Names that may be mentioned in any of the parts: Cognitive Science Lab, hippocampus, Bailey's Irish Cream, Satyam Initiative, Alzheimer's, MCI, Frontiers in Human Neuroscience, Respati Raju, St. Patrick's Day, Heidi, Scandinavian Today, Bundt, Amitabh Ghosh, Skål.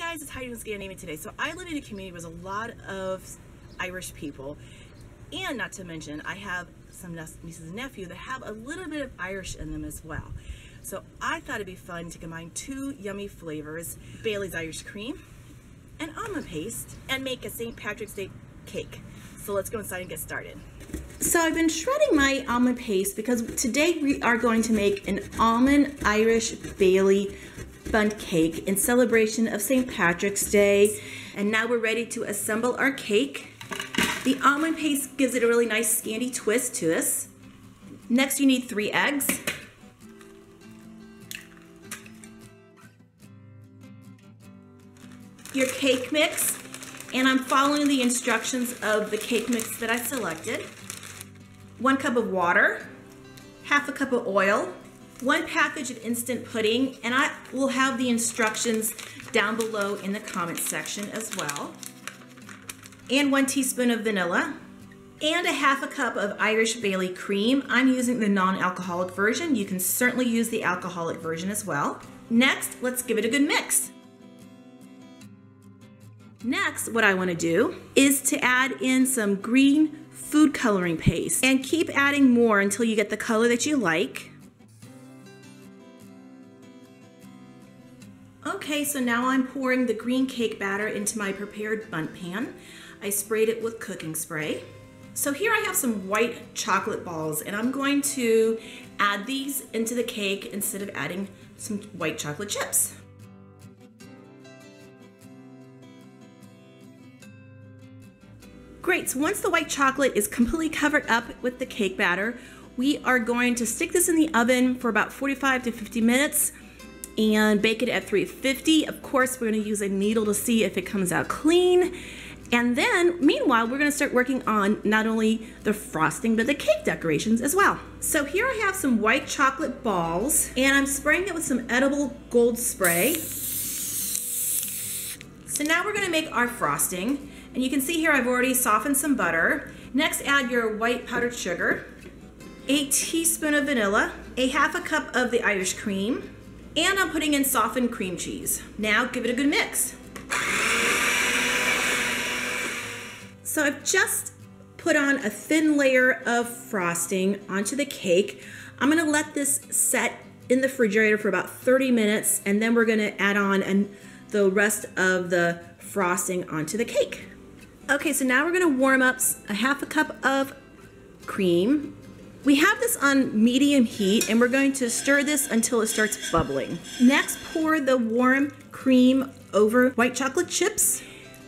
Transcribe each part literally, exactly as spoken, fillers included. guys, it's Heidi from Scandinavian Today. So I live in a community with a lot of Irish people, and not to mention I have some nieces and nephews that have a little bit of Irish in them as well. So I thought it'd be fun to combine two yummy flavors, Bailey's Irish Cream and almond paste, and make a Saint Patrick's Day cake. So let's go inside and get started. So I've been shredding my almond paste because today we are going to make an almond Irish Bailey Bundt cake in celebration of Saint Patrick's Day. And now we're ready to assemble our cake. The almond paste gives it a really nice Scandi twist to this. Next you need three eggs. Your cake mix, and I'm following the instructions of the cake mix that I selected. One cup of water, half a cup of oil, one package of instant pudding, and I will have the instructions down below in the comments section as well. And one teaspoon of vanilla, and a half a cup of Irish Bailey cream. I'm using the non-alcoholic version. You can certainly use the alcoholic version as well. Next, let's give it a good mix. Next, what I want to do is to add in some green food coloring paste and keep adding more until you get the color that you like. Okay, so now I'm pouring the green cake batter into my prepared Bundt pan. I sprayed it with cooking spray. So here I have some white chocolate balls, and I'm going to add these into the cake instead of adding some white chocolate chips. Great, so once the white chocolate is completely covered up with the cake batter, we are going to stick this in the oven for about forty-five to fifty minutes and bake it at three fifty. Of course, we're going to use a needle to see if it comes out clean. And then, meanwhile, we're going to start working on not only the frosting, but the cake decorations as well. So here I have some white chocolate balls, and I'm spraying it with some edible gold spray. So now we're going to make our frosting. And you can see here I've already softened some butter. Next, add your white powdered sugar, a teaspoon of vanilla, a half a cup of the Irish cream, and I'm putting in softened cream cheese. Now give it a good mix. So I've just put on a thin layer of frosting onto the cake. I'm gonna let this set in the refrigerator for about thirty minutes, and then we're gonna add on an, the rest of the frosting onto the cake. Okay, so now we're gonna warm up a half a cup of cream. We have this on medium heat, and we're going to stir this until it starts bubbling. Next, pour the warm cream over white chocolate chips.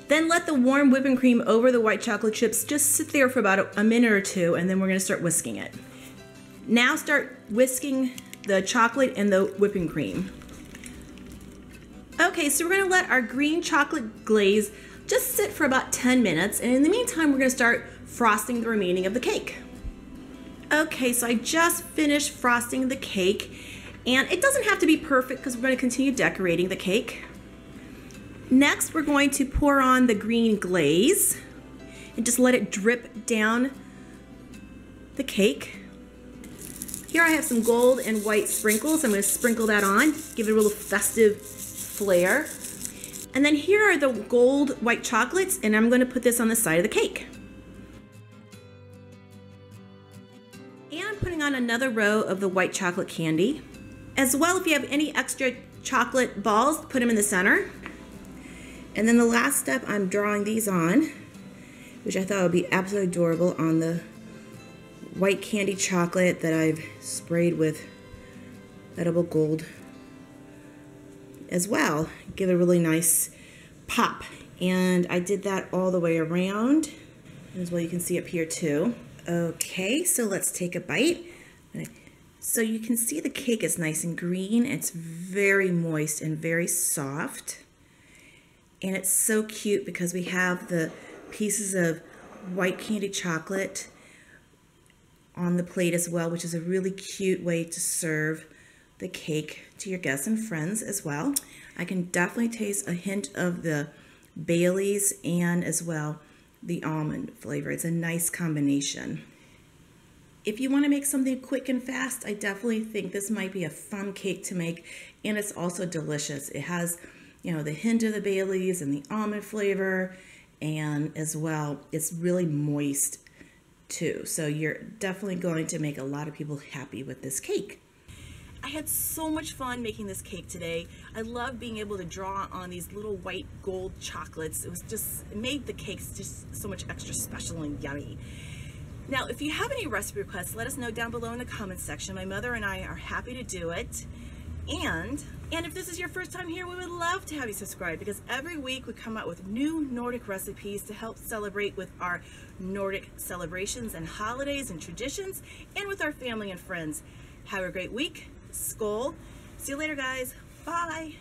Then let the warm whipping cream over the white chocolate chips just sit there for about a minute or two, and then we're gonna start whisking it. Now start whisking the chocolate and the whipping cream. Okay, so we're gonna let our green chocolate glaze just sit for about ten minutes, and in the meantime we're going to start frosting the remaining of the cake. Okay, so I just finished frosting the cake, and it doesn't have to be perfect because we're going to continue decorating the cake. Next, we're going to pour on the green glaze and just let it drip down the cake. Here I have some gold and white sprinkles. I'm going to sprinkle that on, give it a little festive flair. And then here are the gold white chocolates, and I'm going to put this on the side of the cake. And I'm putting on another row of the white chocolate candy. As well, if you have any extra chocolate balls, put them in the center. And then the last step, I'm drawing these on, which I thought would be absolutely adorable on the white candy chocolate that I've sprayed with edible gold as well. Give it a really nice pop. And I did that all the way around, as well you can see up here too. Okay, so let's take a bite. So you can see the cake is nice and green. It's very moist and very soft. And it's so cute because we have the pieces of white candy chocolate on the plate as well, which is a really cute way to serve the cake to your guests and friends as well. I can definitely taste a hint of the Bailey's and as well the almond flavor. It's a nice combination. If you want to make something quick and fast, I definitely think this might be a fun cake to make, and it's also delicious. It has you know, the hint of the Bailey's and the almond flavor, and as well, it's really moist too. So you're definitely going to make a lot of people happy with this cake. I had so much fun making this cake today. I love being able to draw on these little white gold chocolates. It was just, it made the cakes just so much extra special and yummy. Now, if you have any recipe requests, let us know down below in the comments section. My mother and I are happy to do it. And, and if this is your first time here, we would love to have you subscribe, because every week we come out with new Nordic recipes to help celebrate with our Nordic celebrations and holidays and traditions, and with our family and friends. Have a great week. Skål. See you later, guys. Bye.